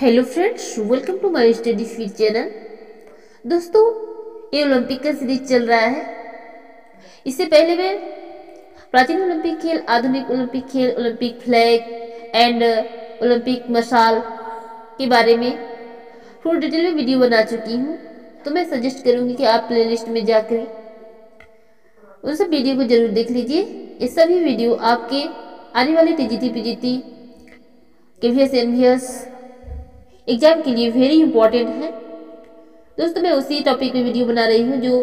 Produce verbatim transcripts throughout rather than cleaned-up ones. Hello friends, welcome to my study feed channel. दोस्तों, ये Olympic का सीरीज चल रहा है। इससे पहले मैं प्राचीन ओलंपिक खेल, आधुनिक ओलंपिक खेल, ओलंपिक फ्लैग एंड ओलंपिक मशाल के बारे में फुल डिटेल में वीडियो बना चुकी हूँ, तो मैं सजेस्ट करूँगी कि आप प्लेलिस्ट में जाकर उन सब वीडियो को जरूर देख लीजिए। ये सभी वीडियो आपके आने वाले TGT PGT KVS NVS exam के लिए वेरी इंपॉर्टेंट है। दोस्तों, मैं उसी टॉपिक पे वीडियो बना रही हूँ जो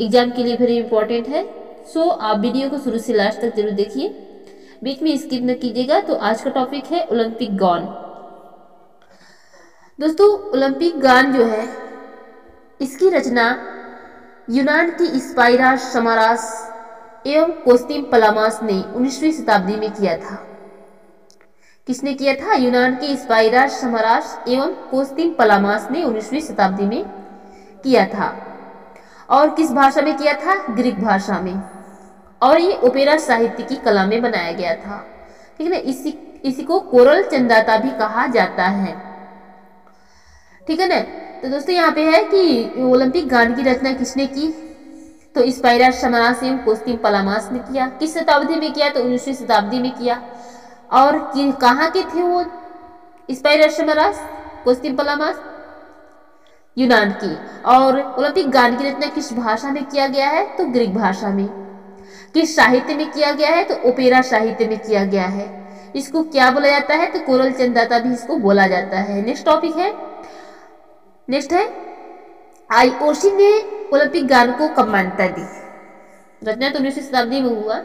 एग्जाम के लिए वेरी इंपॉर्टेंट है। सो आप वीडियो को शुरू से लास्ट तक जरूर देखिए, बीच में स्किप न कीजिएगा। तो आज का टॉपिक है ओलंपिक गान। दोस्तों, ओलंपिक गान जो है, इसकी रचना यूनान की स्पाइरा समारास एवं कोस्तिम पलामास ने उन्नीसवीं शताब्दी में किया था। किसने किया था? यूनान के स्पाइरा समारास एवं कोस्तिम पलामास ने उन्नीसवीं शताब्दी में किया था। और किस भाषा में किया था? ग्रीक भाषा में। और ये ओपेरा साहित्य की कला में बनाया गया था, ठीक है ना। इसी इसी को कोरल चंदाता भी कहा जाता है, ठीक है ना। तो दोस्तों, यहाँ पे है कि ओलंपिक गान की रचना किसने की, तो स्पाइरा समारास एवं कोस्तिम पलामास ने किया। किस शताब्दी में किया? तो उन्नीसवीं शताब्दी में किया। और कहाँ के थे वो स्पाइरा समारास कोस्तिम पलामास? यूनान की। और ओलंपिक गान की रचना किस भाषा में किया गया है? तो ग्रीक भाषा में। किस साहित्य में किया गया है? तो ओपेरा साहित्य में किया गया है। इसको क्या बोला जाता है? तो कोरल चंदाता भी इसको बोला जाता है। नेक्स्ट टॉपिक है, नेक्स्ट है आईओसी ने ओलंपिक गान को कब मान्यता दी? रचना तो उन्नीसवीं शताब्दी में हुआ,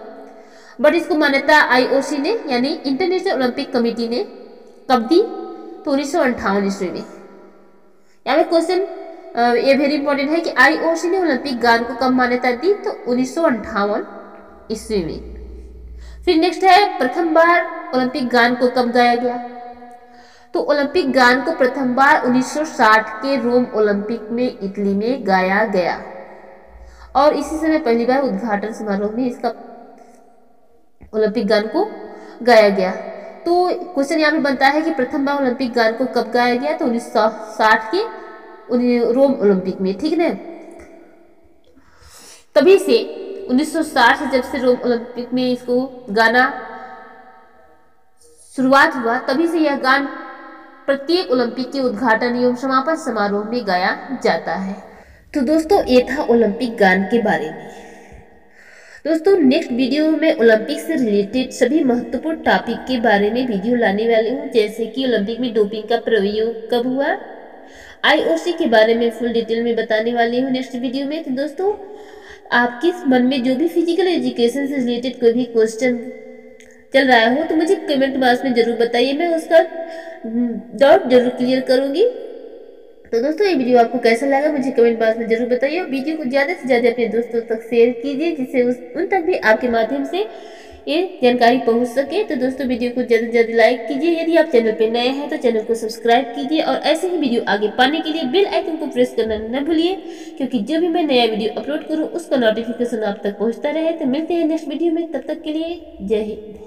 बट इसको मान्यता आईओसी ने यानी इंटरनेशनल ओलंपिक कमेटी ने कब दी? तो उन्नीस सौ अंठावन ईस्वी में। यहाँ पर क्वेश्चन ये वेरी इंपॉर्टेंट है कि आईओसी ने ओलंपिक गान को कब मान्यता दी? तो उन्नीस सौ अंठावन ईस्वी में। फिर नेक्स्ट है, प्रथम बार ओलंपिक गान को कब गाया गया? तो ओलंपिक गान को प्रथम बार उन्नीस सौ साठ के रोम ओलंपिक में इटली में गाया गया। और इसी समय पहली बार उद्घाटन समारोह में इसका ओलंपिक गान को गाया गया। तो क्वेश्चन यहाँ पे बनता है कि प्रथम बार ओलंपिक गान को कब गाया गया? तो उन्नीस सौ साठ के रोम ओलंपिक में, ठीक है। तभी से उन्नीस सौ साठ से, जब से रोम ओलंपिक में इसको गाना शुरुआत हुआ, तभी से यह गान प्रत्येक ओलंपिक के उद्घाटन एवं समापन समारोह में गाया जाता है। तो दोस्तों, ये था ओलंपिक गान के बारे में। दोस्तों, नेक्स्ट वीडियो में ओलंपिक से रिलेटेड सभी महत्वपूर्ण टॉपिक के बारे में वीडियो लाने वाली हूँ, जैसे कि ओलंपिक में डोपिंग का प्रयोग कब हुआ, आईओसी के बारे में फुल डिटेल में बताने वाली हूँ नेक्स्ट वीडियो में। तो दोस्तों, आपके मन में जो भी फिजिकल एजुकेशन से रिलेटेड कोई भी क्वेश्चन चल रहा हो तो मुझे कमेंट बॉक्स में जरूर बताइए, मैं उसका डाउट जरूर क्लियर करूंगी। तो दोस्तों, ये वीडियो आपको कैसा लगा मुझे कमेंट बॉक्स में जरूर बताइए। वीडियो को ज़्यादा से ज़्यादा अपने दोस्तों तक शेयर कीजिए, जिससे उस उन तक भी आपके माध्यम से ये जानकारी पहुंच सके। तो दोस्तों, वीडियो को ज़्यादा से ज़्यादा लाइक कीजिए। यदि आप चैनल पर नए हैं तो चैनल को सब्सक्राइब कीजिए। और ऐसे ही वीडियो आगे पाने के लिए बेल आइकन को प्रेस करना न भूलिए, क्योंकि जब भी मैं नया वीडियो अपलोड करूँ उसका नोटिफिकेशन आप तक पहुँचता रहे। तो मिलते हैं नेक्स्ट वीडियो में, तब तक के लिए जय हिंद।